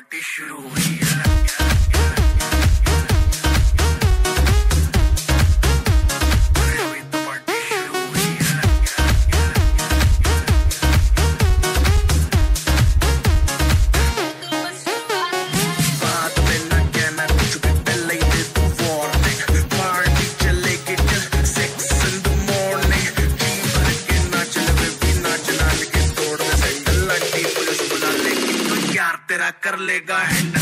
Party शुरू हुई है। कर लेगा हैंडल।